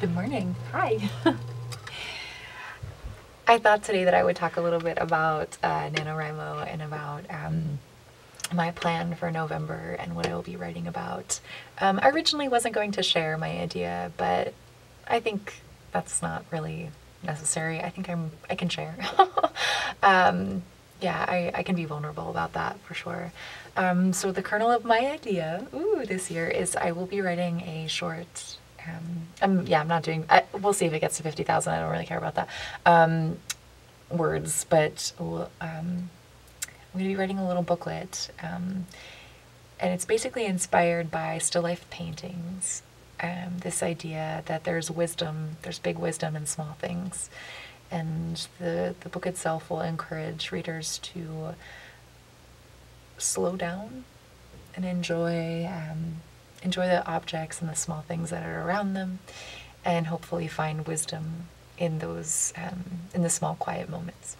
Good morning. Hi. I thought today that I would talk a little bit about NaNoWriMo and about my plan for November and what I will be writing about. I originally wasn't going to share my idea, but I think that's not really necessary. I think I can share. Yeah, I can be vulnerable about that for sure. So the kernel of my idea this year is I will be writing a short, yeah, I'm not doing, we'll see if it gets to 50,000, I don't really care about that, words, but I'm going to be writing a little booklet, and it's basically inspired by still life paintings, this idea that there's wisdom, there's big wisdom in small things, and the book itself will encourage readers to slow down and enjoy the objects and the small things that are around them, and hopefully find wisdom in those, in the small quiet moments.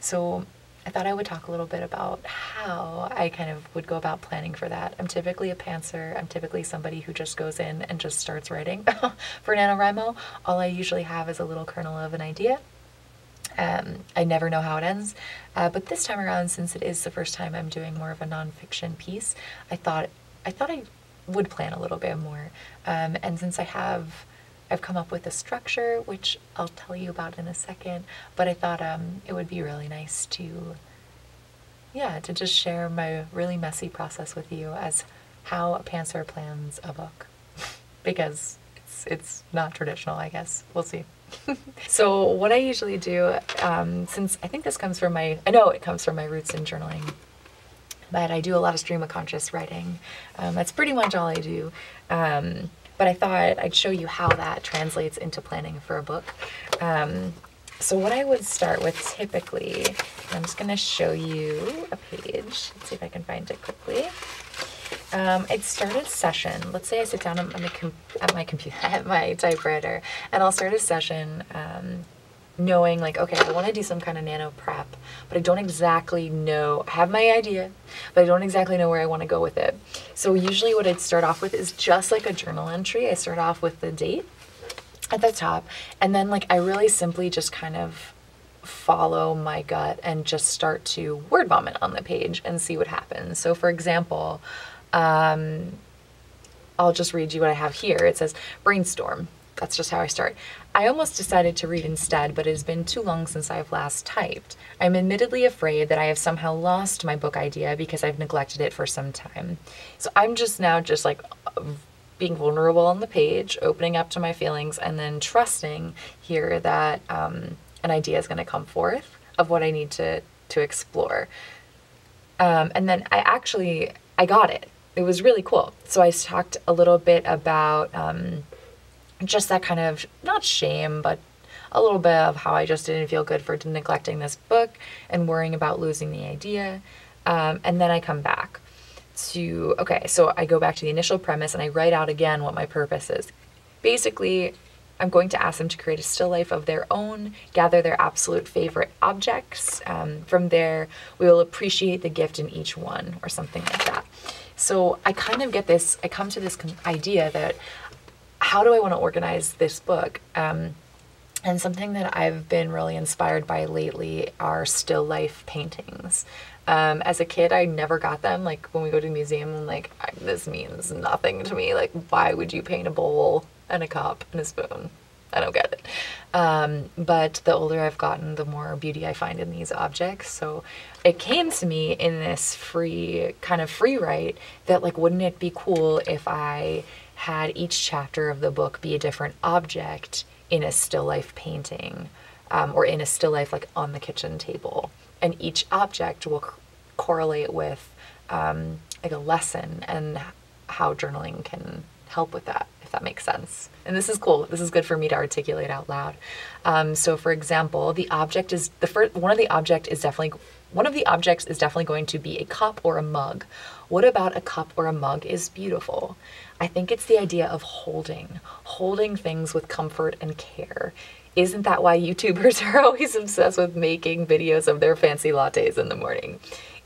So I thought I would talk a little bit about how I kind of would go about planning for that. I'm typically a pantser. I'm typically somebody who just goes in and just starts writing. For NaNoWriMo, all I usually have is a little kernel of an idea. I never know how it ends, but this time around, since it is the first time I'm doing more of a nonfiction piece, I thought I would plan a little bit more, and since I've come up with a structure, which I'll tell you about in a second, but I thought it would be really nice to, yeah, to just share my really messy process with you as how a pantser plans a book, because it's not traditional, I guess. We'll see. So what I usually do, since I think this comes from my, I know it comes from my roots in journaling, but I do a lot of stream of conscious writing. That's pretty much all I do. But I thought I'd show you how that translates into planning for a book. So what I would start with typically, I'm just gonna show you a page. Let's see if I can find it quickly. I'd start a session. Let's say I sit down at my typewriter, and I'll start a session knowing like, okay, I wanna do some kind of nano prep, but I don't exactly know, I have my idea, but I don't exactly know where I wanna go with it. So usually what I'd start off with is just like a journal entry. I start off with the date at the top, and then like I really simply just kind of follow my gut and just start to word vomit on the page and see what happens. So for example, I'll just read you what I have here. It says, brainstorm. That's just how I start. I almost decided to read instead, but it has been too long since I've last typed. I'm admittedly afraid that I have somehow lost my book idea because I've neglected it for some time. So I'm just now just like being vulnerable on the page, opening up to my feelings, and then trusting here that an idea is going to come forth of what I need to explore. And then I got it. It was really cool. So I talked a little bit about just that kind of, not shame, but a little bit of how I just didn't feel good for neglecting this book and worrying about losing the idea. And then I come back to, okay, so I go back to the initial premise and I write out again what my purpose is. Basically, I'm going to ask them to create a still life of their own, gather their absolute favorite objects. From there, we will appreciate the gift in each one, or something like that. So I kind of get this, I come to this idea that how do I want to organize this book? And something that I've been really inspired by lately are still life paintings. As a kid, I never got them. Like when we go to the museum, I'm like, this means nothing to me. Like, why would you paint a bowl and a cup and a spoon? I don't get it. But the older I've gotten, the more beauty I find in these objects. So it came to me in this free write that, like, wouldn't it be cool if I had each chapter of the book be a different object in a still life painting, or in a still life like on the kitchen table, and each object will correlate with like a lesson and how journaling can help with that, if that makes sense. And this is cool. This is good for me to articulate out loud. So for example, the object is one of the objects is definitely going to be a cup or a mug. What about a cup or a mug is beautiful? I think it's the idea of holding things with comfort and care. Isn't that why YouTubers are always obsessed with making videos of their fancy lattes in the morning?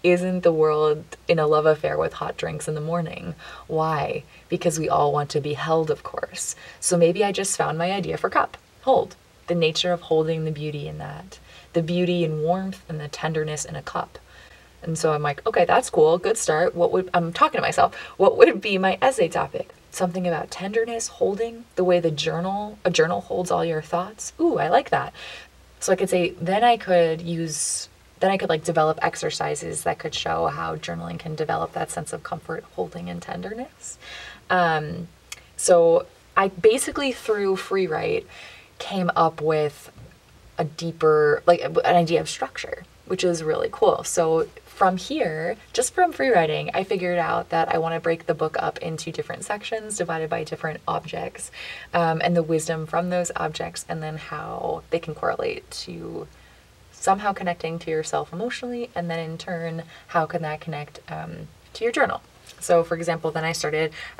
Isn't the world in a love affair with hot drinks in the morning? Why? Because we all want to be held, of course. So maybe I just found my idea for cup. Hold. The nature of holding, the beauty in that. The beauty and warmth and the tenderness in a cup. And so I'm like, okay, that's cool, good start. I'm talking to myself, what would be my essay topic? Something about tenderness, holding, the way a journal holds all your thoughts. Ooh, I like that. So I could say, then I could like develop exercises that could show how journaling can develop that sense of comfort, holding, and tenderness. So I basically, through free write, came up with a deeper, like an idea of structure, which is really cool. So from here, just from free writing, I figured out that I want to break the book up into different sections divided by different objects, and the wisdom from those objects, and then how they can correlate to somehow connecting to yourself emotionally, and then in turn, how can that connect to your journal? So for example, then I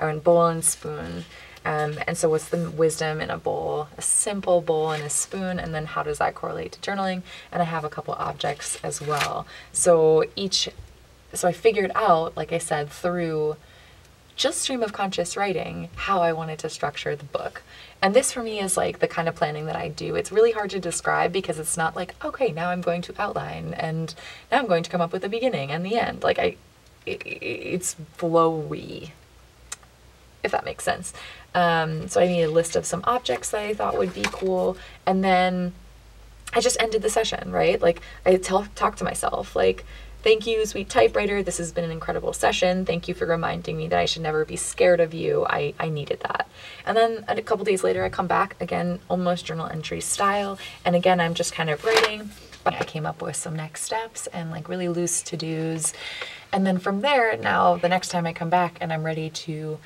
went bowl and spoon. And so what's the wisdom in a bowl, a simple bowl and a spoon, and then how does that correlate to journaling? And I have a couple objects as well. So I figured out, like I said, through just stream of conscious writing, how I wanted to structure the book. And this for me is like the kind of planning that I do. It's really hard to describe because it's not like, okay, now I'm going to outline and now I'm going to come up with the beginning and the end. Like it's flowy, if that makes sense. So I made a list of some objects that I thought would be cool, and then I just ended the session, right? Like I talk to myself, like, thank you, sweet typewriter, this has been an incredible session, thank you for reminding me that I should never be scared of you, I needed that. And then a couple days later I come back, again, almost journal entry style, and again I'm just kind of writing. I came up with some next steps and like really loose to-dos. And then from there, now the next time I come back and I'm ready to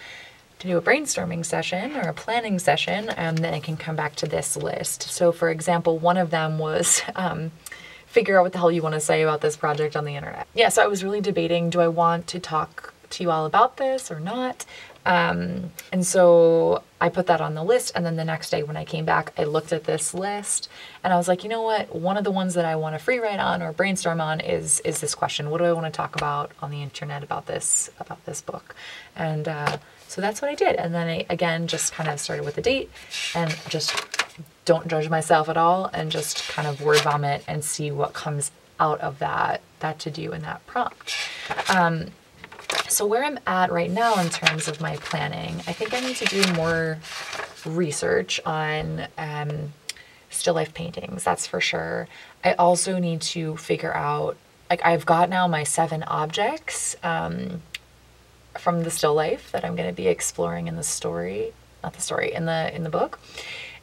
do a brainstorming session or a planning session, and then I can come back to this list. So for example, one of them was figure out what the hell you want to say about this project on the internet. Yeah, so I was really debating, do I want to talk to you all about this or not? And so I put that on the list, and then the next day when I came back, I looked at this list and I was like, you know what, one of the ones that I want to free write on or brainstorm on is this question. What do I want to talk about on the internet about this book? And so that's what I did. And then I, again, just kind of started with a date and just don't judge myself at all and just kind of word vomit and see what comes out of that to-do and that prompt. So where I'm at right now in terms of my planning, I think I need to do more research on still life paintings, that's for sure. I also need to figure out, like I've got now my 7 objects from the still life that I'm going to be exploring in the story, in the book.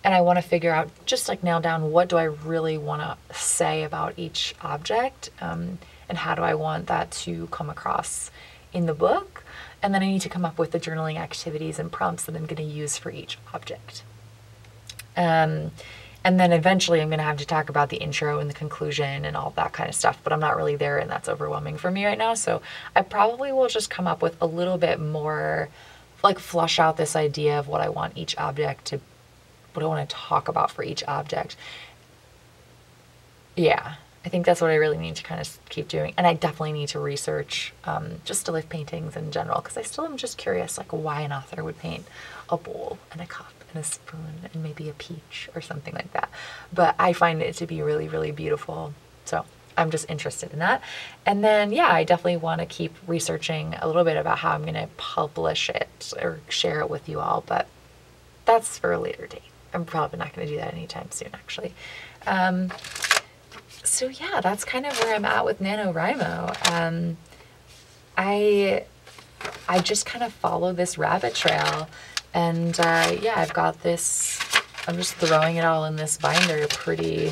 And I want to figure out, just like nail down, what do I really want to say about each object, and how do I want that to come across in the book. And then I need to come up with the journaling activities and prompts that I'm going to use for each object. And then eventually I'm going to have to talk about the intro and the conclusion and all that kind of stuff, but I'm not really there and that's overwhelming for me right now. So I probably will just come up with a little bit more, like flush out this idea of what I want each object to, what I want to talk about for each object. Yeah. I think that's what I really need to kind of keep doing. And I definitely need to research just still life paintings in general, because I still am just curious, like why an author would paint a bowl and a cup and a spoon and maybe a peach or something like that. But I find it to be really, really beautiful. So I'm just interested in that. And then, yeah, I definitely want to keep researching a little bit about how I'm going to publish it or share it with you all, but that's for a later date. I'm probably not going to do that anytime soon, actually. So yeah, that's kind of where I'm at with NaNoWriMo. I just kind of follow this rabbit trail, and yeah, I've got this, I'm just throwing it all in this binder pretty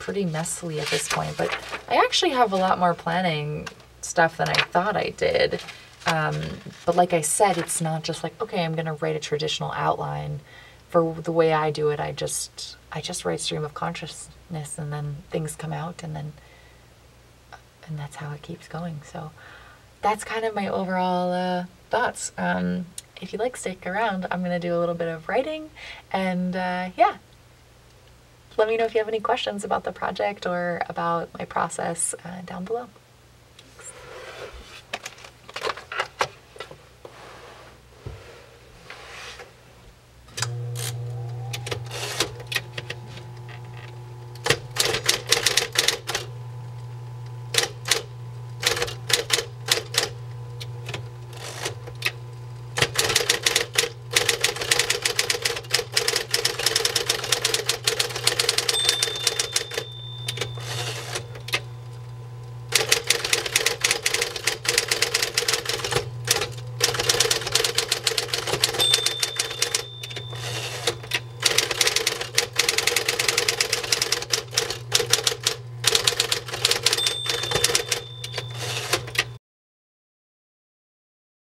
messily at this point, but I actually have a lot more planning stuff than I thought I did. But like I said, it's not just like, okay, I'm gonna write a traditional outline. For the way I do it, I just write stream of consciousness, and then things come out, and that's how it keeps going. So that's kind of my overall thoughts. If you'd like, stick around. I'm gonna do a little bit of writing, and yeah, Let me know if you have any questions about the project or about my process down below.